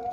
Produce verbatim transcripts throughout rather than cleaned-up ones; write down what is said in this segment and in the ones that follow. Yeah,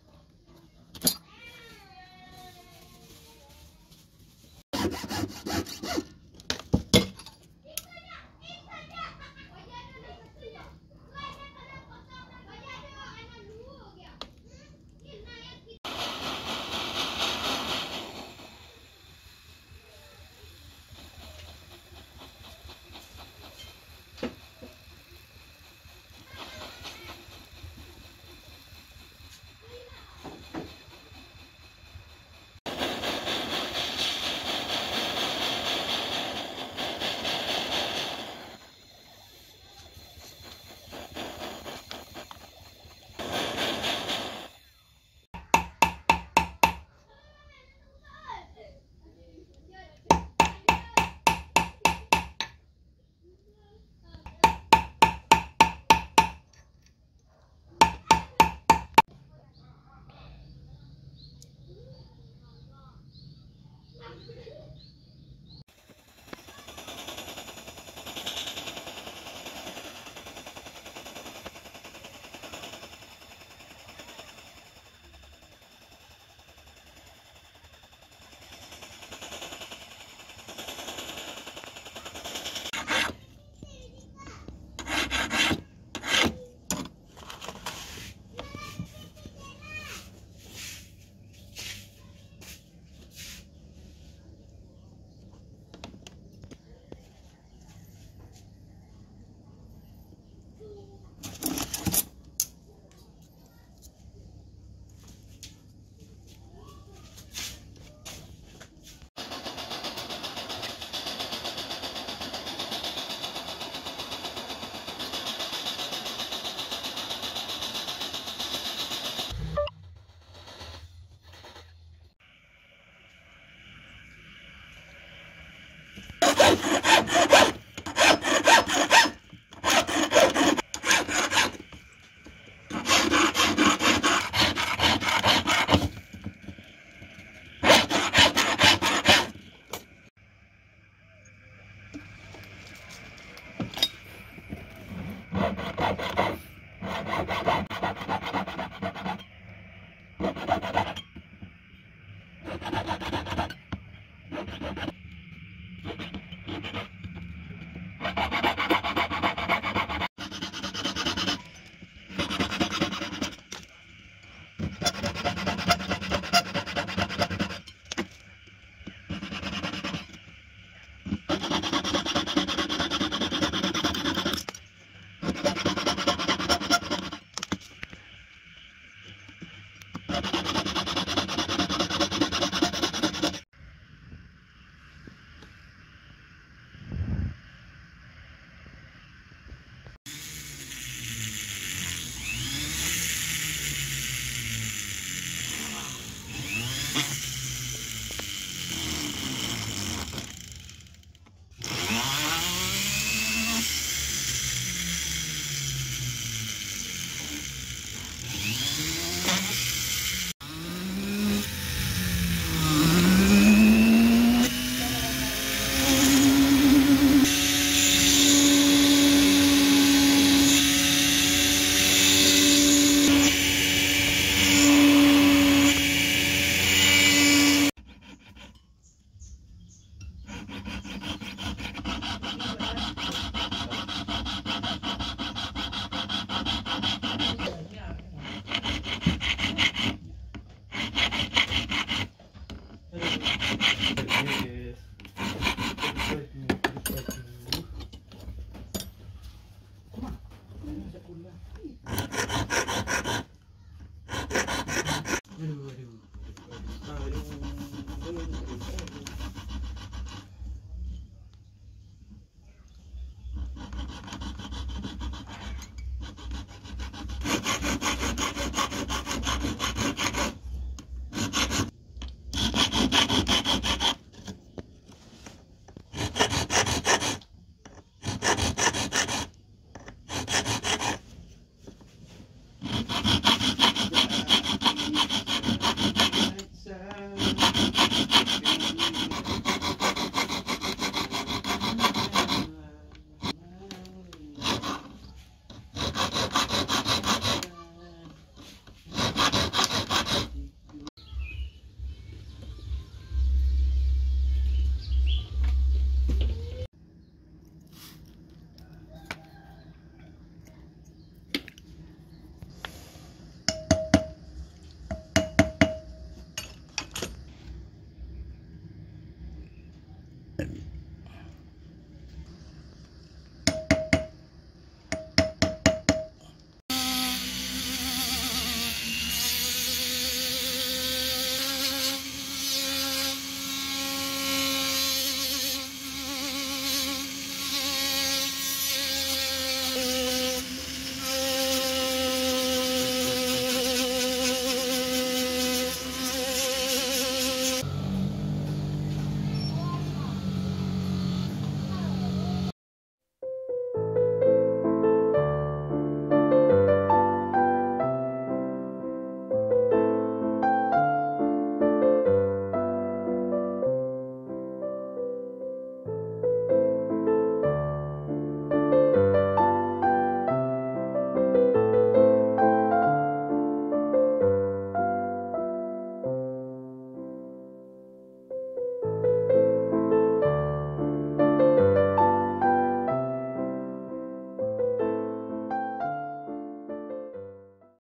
Ha ha ha ha.